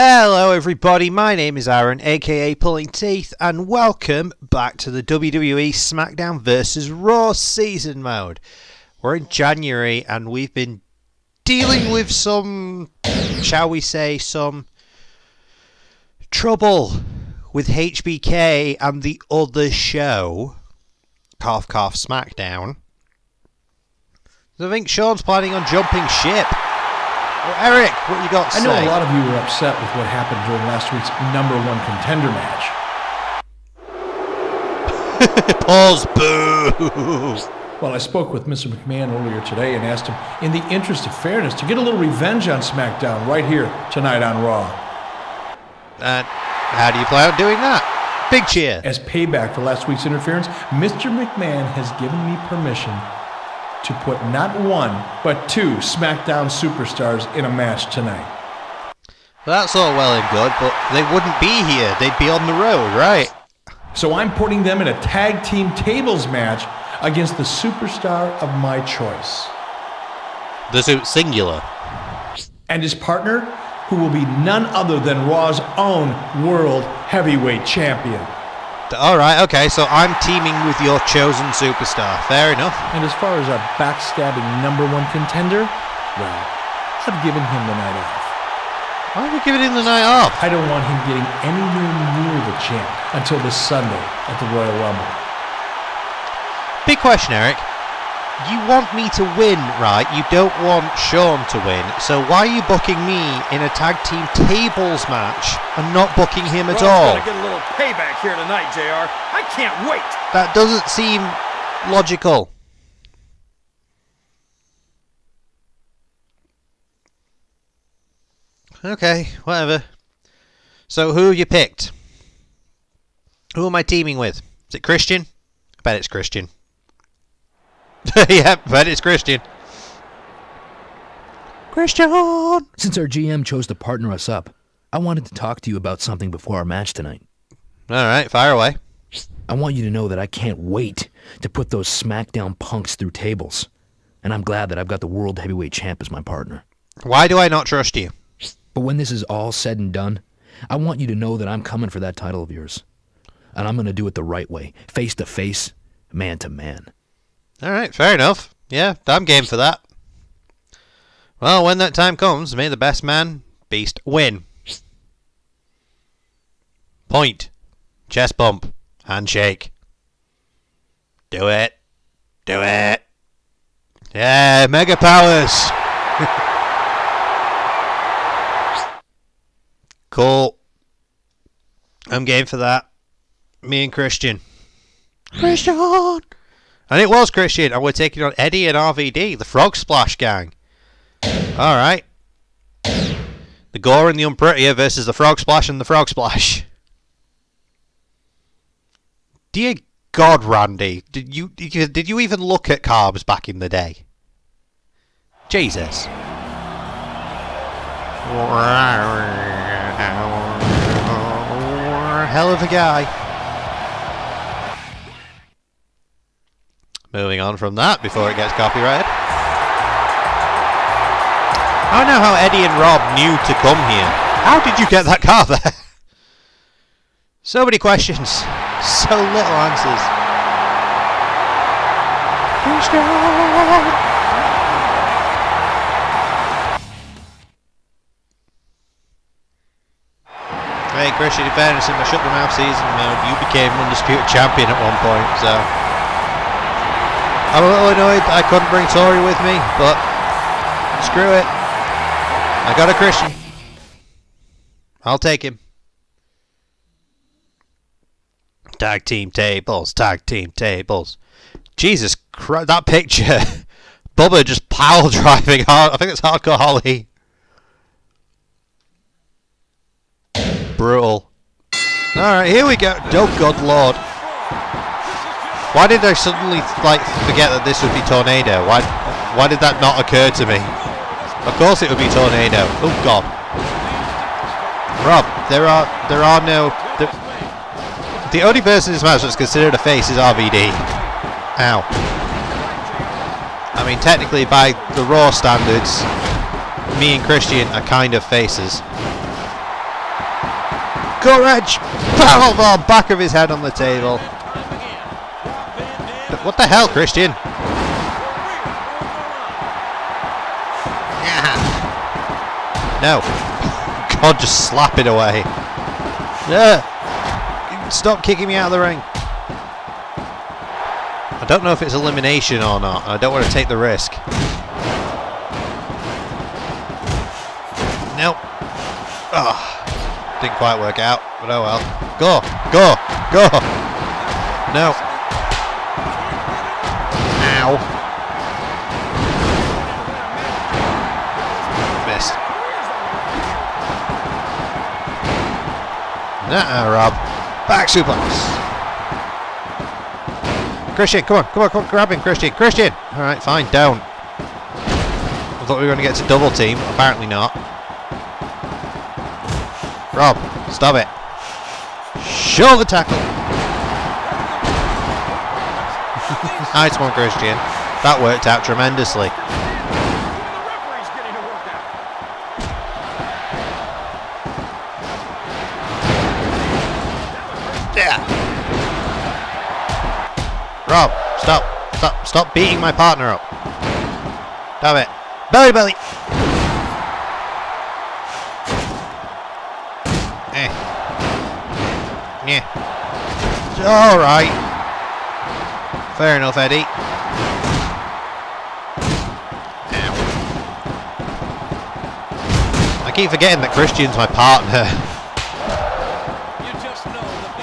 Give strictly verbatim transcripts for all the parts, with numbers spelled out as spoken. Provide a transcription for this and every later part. Hello everybody, my name is Aaron aka Pulling Teeth and welcome back to the W W E Smackdown vs Raw season mode. We're in January and we've been dealing with some, shall we say, some trouble with H B K and the other show, Calf Calf Smackdown. I think Shawn's planning on jumping ship. Eric, what you got to I say? I know a lot of you were upset with what happened during last week's number one contender match. Paul's boo! Well, I spoke with Mister McMahon earlier today and asked him, in the interest of fairness, to get a little revenge on SmackDown right here tonight on Raw. And how do you plan on doing that? Big cheer. As payback for last week's interference, Mister McMahon has given me permission to put not one, but two SmackDown superstars in a match tonight. Well, that's all well and good, but they wouldn't be here. They'd be on the road, right? So I'm putting them in a tag team tables match against the superstar of my choice. The suit singular. And his partner, who will be none other than Raw's own World Heavyweight Champion. Alright, okay, so I'm teaming with your chosen superstar. Fair enough. And as far as our backstabbing number one contender, well, I've given him the night off. Why are we giving him the night off? I don't want him getting anywhere near the champ until this Sunday at the Royal Rumble. Big question, Eric. You want me to win, right? You don't want Shawn to win. So why are you booking me in a tag team tables match and not booking him at all? Got to get a little payback here tonight, J R. I can't wait. That doesn't seem logical. Okay, whatever. So who have you picked? Who am I teaming with? Is it Christian? I bet it's Christian. Yep, but it's Christian. Christian! Since our G M chose to partner us up, I wanted to talk to you about something before our match tonight. Alright, fire away. I want you to know that I can't wait to put those SmackDown punks through tables. And I'm glad that I've got the World Heavyweight Champ as my partner. Why do I not trust you? But when this is all said and done, I want you to know that I'm coming for that title of yours. And I'm going to do it the right way. Face to face, man to man. Alright, fair enough. Yeah, I'm game for that. Well, when that time comes, may the best man, beast, win. Point. Chest bump. Handshake. Do it. Do it. Yeah, mega powers. Cool. I'm game for that. Me and Christian. Christian! And it was Christian, and we're taking on Eddie and R V D, the Frog Splash gang. Alright. The Gore and the Unprettier versus the Frog Splash and the Frog Splash. Dear God, Randy, did you did you even look at carbs back in the day? Jesus. Hell of a guy. Moving on from that before it gets copyrighted. I don't know how Eddie and Rob knew to come here. How did you get that car there? So many questions. So little answers. Hey Christian, in fairness, in the shut the mouth season mode, you became undisputed champion at one point, so I'm a little annoyed that I couldn't bring Tori with me, but screw it. I got a Christian. I'll take him. Tag team tables, tag team tables. Jesus Christ, that picture. Bubba just pile driving hard. I think it's Hardcore Holly. Brutal. Alright, here we go. Oh, God Lord. Why did I suddenly like forget that this would be Tornado? Why why did that not occur to me? Of course it would be Tornado. Oh God. Rob, there are there are no there, the only person in this match that's considered a face is R V D. Ow. I mean technically by the Raw standards, me and Christian are kind of faces. courage! Powerbomb back of his head on the table. What the hell, Christian? No. God, just slap it away. No. Stop kicking me out of the ring. I don't know if it's elimination or not. I don't want to take the risk. Nope. Oh, didn't quite work out, but oh well. Go, go, go. No. Ow. Nuh-uh, Rob. Back suplex. Christian, come on, come on, come on, grab him, Christian, Christian! Alright, fine, down. I thought we were going to get to double team, apparently not. Rob, stop it. Show the tackle. Nice one, Christian. That worked out tremendously. Rob, stop, stop, stop beating my partner up. Damn it. Belly belly! Eh. Yeah. It's alright. Fair enough, Eddie. Ow. I keep forgetting that Christian's my partner. You just know that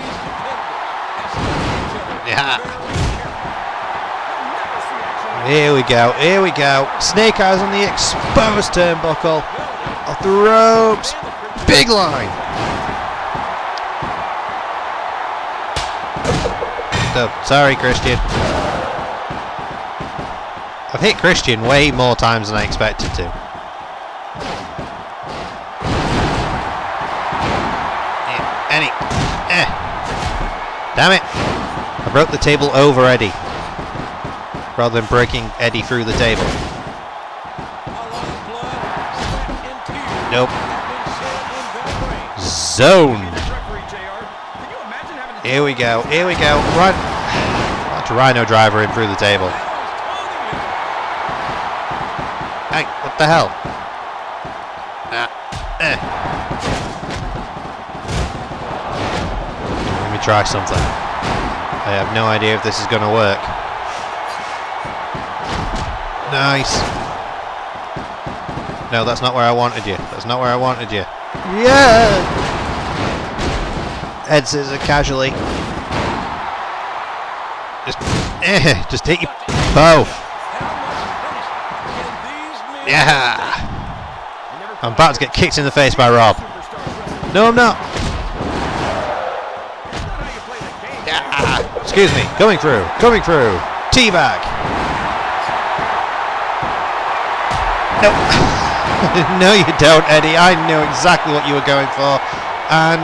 these competitors. Yeah. Here we go, here we go. Snake eyes on the exposed turnbuckle. Off the ropes. Big line. So, sorry, Christian. I've hit Christian way more times than I expected to. Yeah, Eddie. Eh. Damn it. I broke the table over Eddie, rather than breaking Eddie through the table. Nope. Zone. Here we go, here we go. Run. Watch Rhyno Driver in through the table. Hey, what the hell? Nah. Eh. Let me try something. I have no idea if this is going to work. Nice. No, that's not where I wanted you. That's not where I wanted you. Yeah! Head scissor casually. Just, eh, just take your both. Yeah! I'm about to get kicked in the face by Rob. No, I'm not. Yeah. Excuse me. Coming through. Coming through. Teabag. No. No you don't, Eddie. I knew exactly what you were going for, and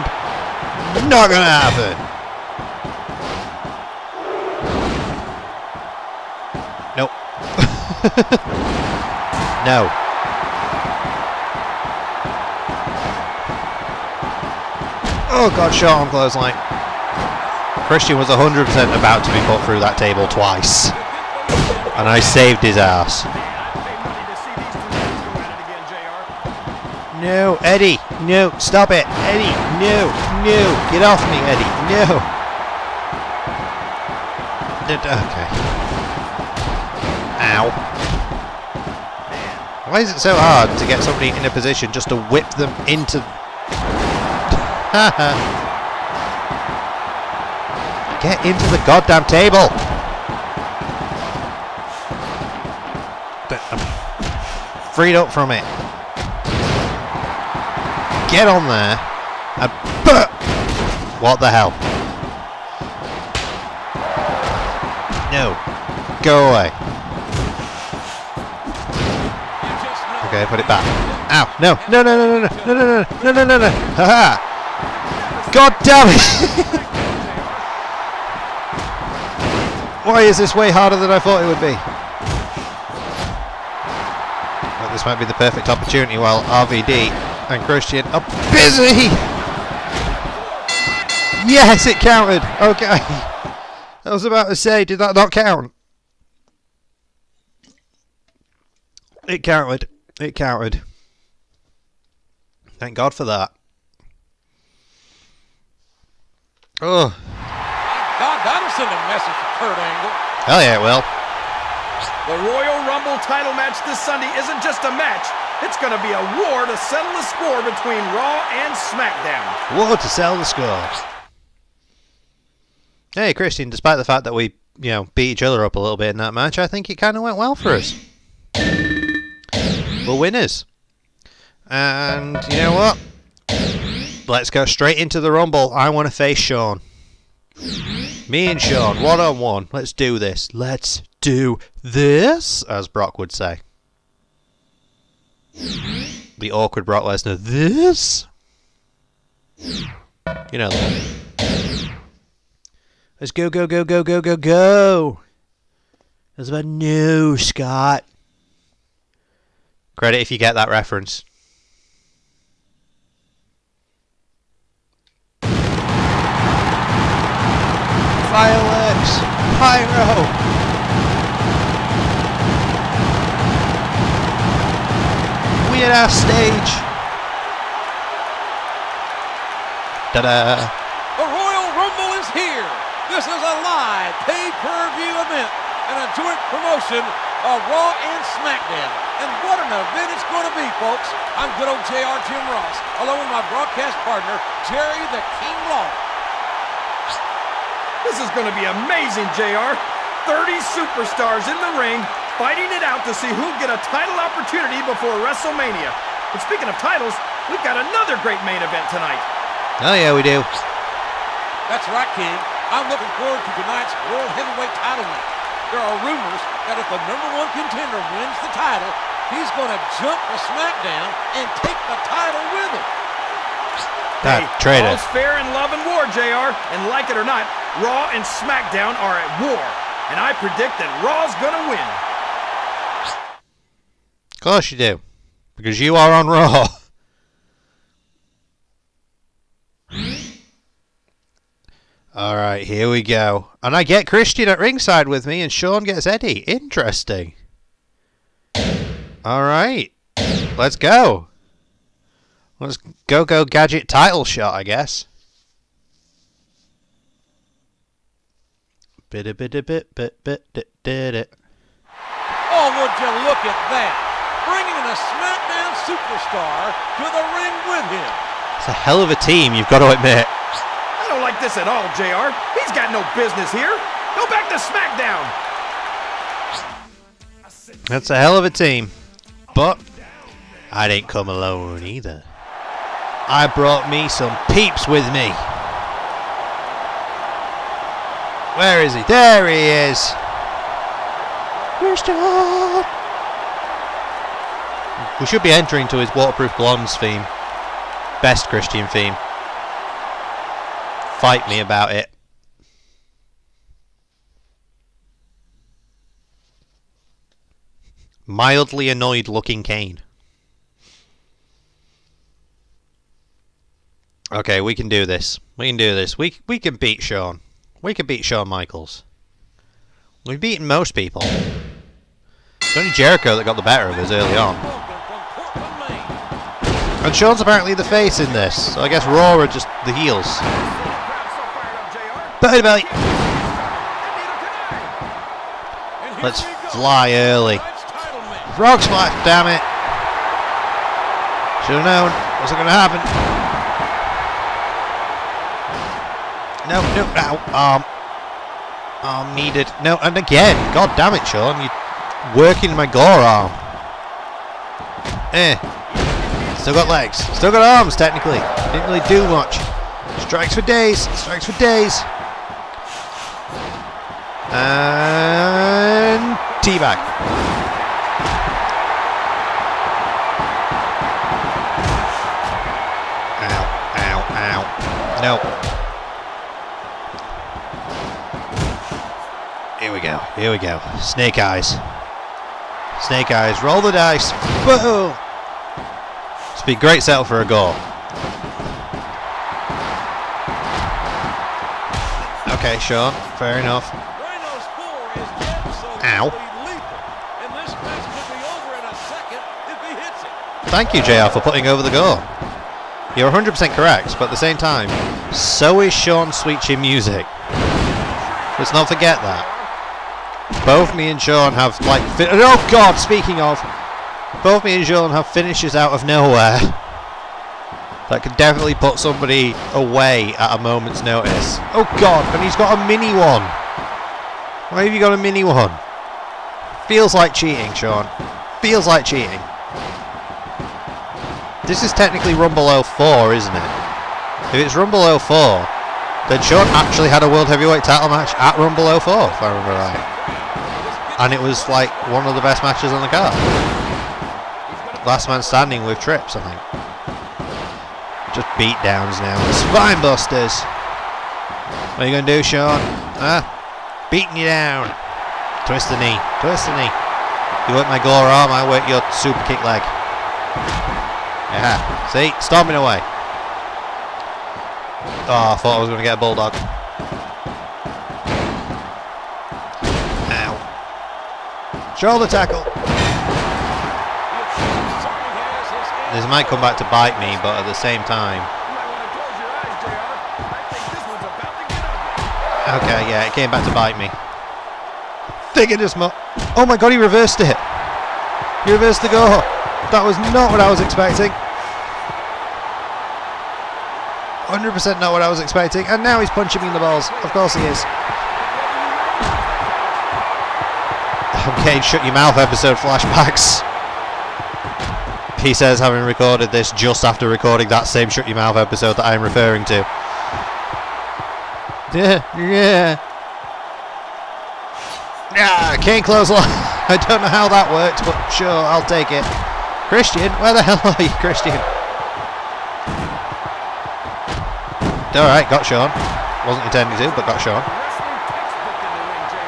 not gonna happen. Nope. No. Oh god, shot on clothesline. Christian was one hundred percent about to be put through that table twice, and I saved his ass. No, Eddie, no, stop it, Eddie, no, no, get off me, Eddie, no. Okay. Ow. Why is it so hard to get somebody in a position just to whip them into... Get into the goddamn table! I'm freed up from it. Get on there and but what the hell? No. Go away. Okay, put it back. Ow, no, no, no, no, no, no, no, no, no, no, no, no. Haha. God damn it. Why is this way harder than I thought it would be? Well, this might be the perfect opportunity while R V D and Christian are busy! Yes, it counted. Okay. I was about to say, did that not count? It counted. It counted. Thank God for that. Oh. God, that'll send a message to Kurt Angle. Hell yeah, it will. The Royal Rumble title match this Sunday isn't just a match. It's going to be a war to settle the score between Raw and SmackDown. War to settle the score. Hey, Christian, despite the fact that we, you know, beat each other up a little bit in that match, I think it kind of went well for us. We're winners. And you know what? Let's go straight into the Rumble. I want to face Shawn. Me and Shawn, one-on-one. Let's do this. Let's do this, as Brock would say. The awkward Brock Lesnar. This? You know that. Let's go, go, go, go, go, go, go. That's about new, Scott. Credit if you get that reference. Fireworks! Pyro! Weird ass stage! Ta-da! The Royal Rumble is here! This is a live pay-per-view event and a joint promotion of Raw and SmackDown. And what an event it's going to be, folks! I'm good old J R Tim Ross, along with my broadcast partner, Jerry the King Law. This is going to be amazing, J R. thirty superstars in the ring, fighting it out to see who'll get a title opportunity before WrestleMania. But speaking of titles, we've got another great main event tonight. Oh, yeah, we do. That's right, King. I'm looking forward to tonight's World Heavyweight title match. There are rumors that if the number one contender wins the title, he's going to jump to SmackDown and take the title with him. That hey, traitor. All's fair in love and war, J R. And like it or not, Raw and SmackDown are at war, and I predict that Raw's gonna win. Of course you do, because you are on Raw. Alright, here we go. And I get Christian at ringside with me, and Shawn gets Eddie. Interesting. Alright, let's go. Let's go, go, gadget title shot, I guess. Bit a bit a bit bit bit did it. Oh, would you look at that! Bringing in a SmackDown superstar to the ring with him. It's a hell of a team, you've got to admit. I don't like this at all, J R. He's got no business here. Go back to SmackDown. That's a hell of a team, but I didn't come alone either. I brought me some peeps with me. Where is he? There he is! Where's John? We should be entering to his Waterproof Blondes theme. Best Christian theme. Fight me about it. Mildly annoyed looking Kane. Okay, we can do this. We can do this. We, we can beat Shawn. We could beat Shawn Michaels. We've beaten most people. It's only Jericho that got the better of us early on. And Shawn's apparently the face in this, so I guess Raw are just the heels. Belly to belly! Let's fly early. Frog Splash, damn it! Should've known. Wasn't gonna happen. No, no, ow, arm. Arm needed. No, and again. God damn it, Shawn. You're working my Gore arm. Eh. Still got legs. Still got arms, technically. Didn't really do much. Strikes for days. Strikes for days. And teabag. Ow, ow, ow. No. Here we go, here we go. Snake eyes. Snake eyes, roll the dice. Whoa! This would be a great sell for a goal. Okay, Shawn, fair enough. Ow. Thank you, J R, for putting over the gore. You're one hundred percent correct, but at the same time, so is Shawn's Sweet Chin Music. Let's not forget that. Both me and Shawn have, like, fin oh god, speaking of, both me and Shawn have finishes out of nowhere. That could definitely put somebody away at a moment's notice. Oh god, and he's got a mini one. Why have you got a mini one? Feels like cheating, Shawn. Feels like cheating. This is technically Rumble oh four, isn't it? If it's Rumble oh four, then Shawn actually had a World Heavyweight title match at Rumble oh four, if I remember right. And it was, like, one of the best matches on the card. Last man standing with trips, I think. Just beatdowns now. Spine busters! What are you going to do, Shawn? Huh? Beating you down. Twist the knee. Twist the knee. You work my gore arm, I work your super kick leg. Yeah, see? Stomping away. Oh, I thought I was going to get a bulldog. Ow. Shoulder tackle. This might come back to bite me, but at the same time. Okay, yeah, it came back to bite me. Figured as much. Oh my god, he reversed it. He reversed the goal. That was not what I was expecting. one hundred percent not what I was expecting. And now he's punching me in the balls. Of course he is. I'm getting shut your mouth episode flashbacks. He says, having recorded this just after recording that same shut your mouth episode that I am referring to. Yeah, yeah. Ah, cane clothesline. I don't know how that worked, but sure, I'll take it. Christian, where the hell are you, Christian? Alright, got Shawn. Wasn't intending to, but got Shawn.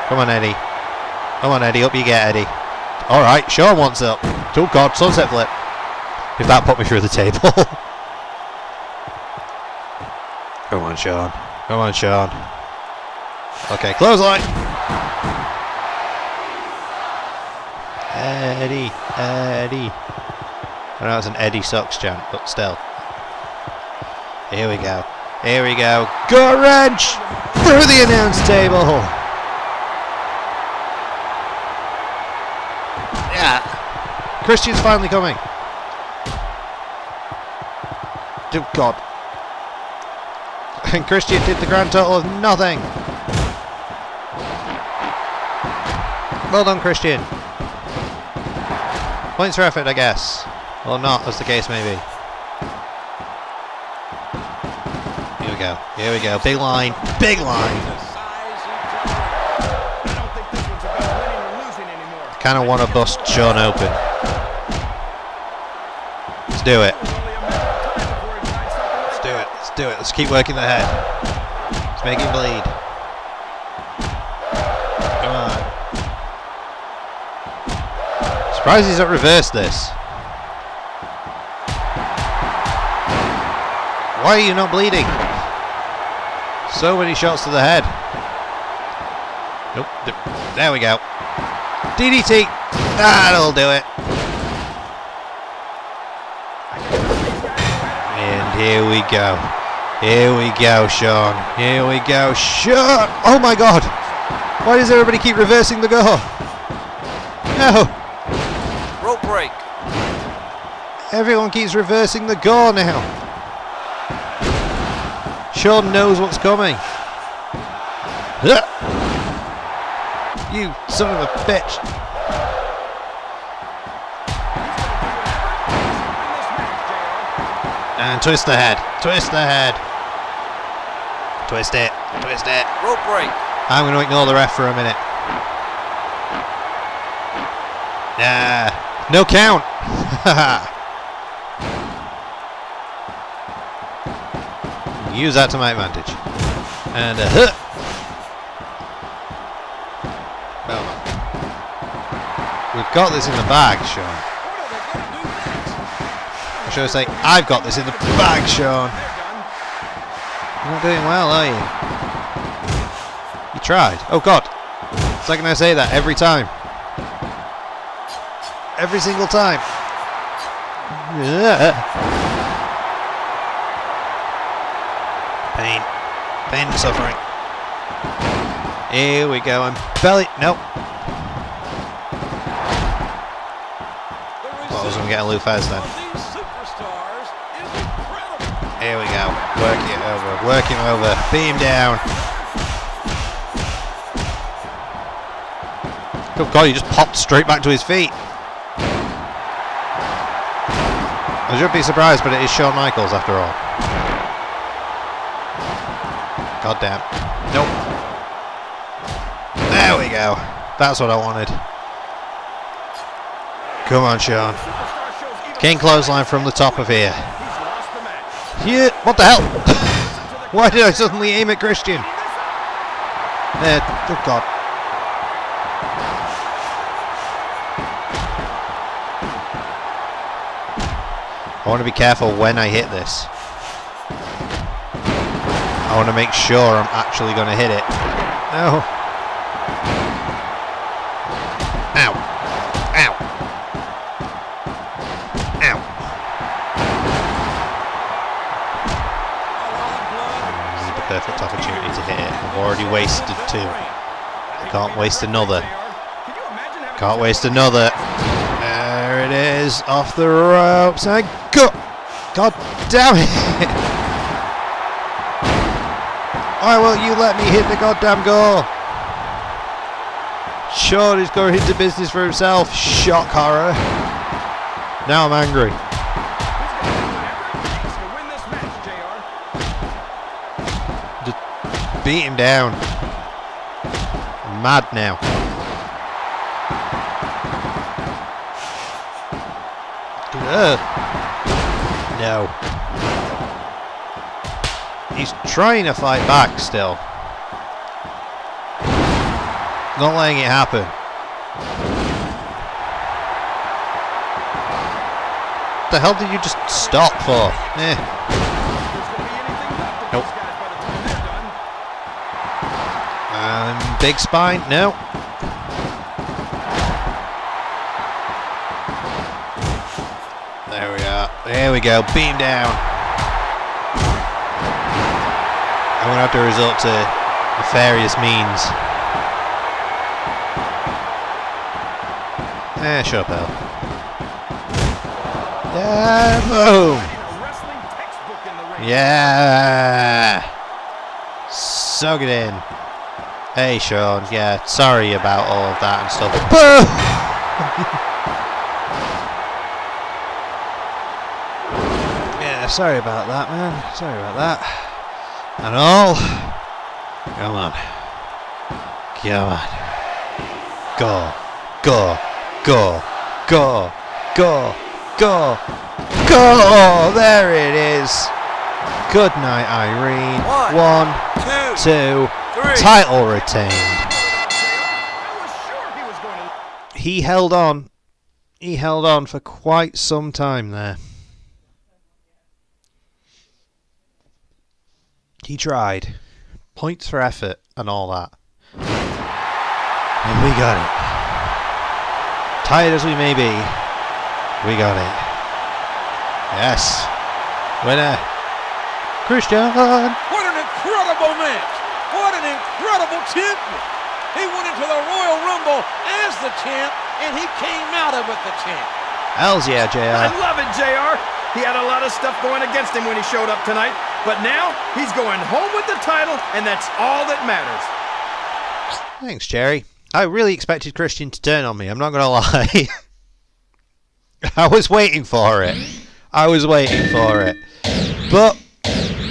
Come on, Eddie. Come on, Eddie. Up you get, Eddie. Alright, Shawn wants up. Oh god, sunset flip. If that put me through the table. Come on, Shawn. Come on, Shawn. Okay, clothesline. Eddie. Eddie. I know it's an Eddie sucks chant, but still. Here we go. Here we go. Gorge! Through the announce table! Yeah. Christian's finally coming. Oh god. And Christian did the grand total of nothing. Well done, Christian. Points for effort, I guess. Or not, as the case may be. Here we go, here we go. Big line, big line. I kind of want to bust Shawn open. Let's do it. Let's do it, let's do it. Let's keep working the head. Let's make him bleed. Come on. Surprised he's not reversed this. Why are you not bleeding? So many shots to the head. Nope. There we go. D D T. That'll do it. And here we go. Here we go, Shawn. Here we go, Shawn. Oh my god. Why does everybody keep reversing the goal? No. Rope break. Everyone keeps reversing the goal now. Shawn knows what's coming. You son of a bitch. And twist the head. Twist the head. Twist it. Twist it. Rope break. I'm going to ignore the ref for a minute. Nah. No count. Use that to my advantage. And a hook. Well done. We've got this in the bag, Shawn. Or should I say, I've got this in the bag, Shawn. You're not doing well, are you? You tried. Oh god. It's like I say that every time. Every single time. Yeah. Pain. Pain and suffering. Here we go. I'm belly. Nope. What was I'm getting Lufaz then? Here we go. Work it over. Work him over. Beam down. Good God, he just popped straight back to his feet. I should be surprised, but it is Shawn Michaels after all. God damn. Nope. There we go. That's what I wanted. Come on, Shawn. King clothesline from the top of here. Yeah, what the hell? Why did I suddenly aim at Christian? There. Good God. I want to be careful when I hit this. I want to make sure I'm actually going to hit it. No. Ow. Ow. Ow. This is the perfect opportunity to hit it. I've already wasted two. I can't waste another. Can't waste another. There it is. Off the ropes. I go. God damn it. Why won't you let me hit the goddamn goal? Sean is going into business for himself. Shock horror. Now I'm angry. Just beat him down. I'm mad now. Uh, no. He's trying to fight back still. Not letting it happen. What the hell did you just stop for? Eh. Nope. Um, big spine? No. There we go, beam down. I'm going to have to resort to nefarious means. Eh, shut up, pal. Yeah, boom! Yeah! Soak it in. Hey, Shawn, yeah, sorry about all of that and stuff. Boom! Sorry about that, man. Sorry about that. And all. Come on. Come on. Go. Go. Go. Go. Go. Go. Go. There it is. Good night, Irene. One, One two, two three. Title retained. I was sure he was going to... He held on. He held on for quite some time there. He tried. Points for effort and all that. And we got it. Tired as we may be, we got it. Yes. Winner. Christian. What an incredible match. What an incredible champion. He went into the Royal Rumble as the champ, and he came out of it the champ. Hells yeah, J R. I love it, J R. He had a lot of stuff going against him when he showed up tonight, but now he's going home with the title, and that's all that matters. Thanks, Jerry. I really expected Christian to turn on me, I'm not going to lie. I was waiting for it. I was waiting for it. But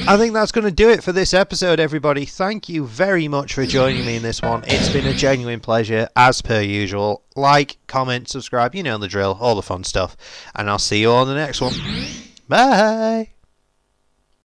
I think that's going to do it for this episode, everybody. Thank you very much for joining me in this one. It's been a genuine pleasure, as per usual. Like, comment, subscribe, you know the drill, all the fun stuff. And I'll see you all in the next one. Bye!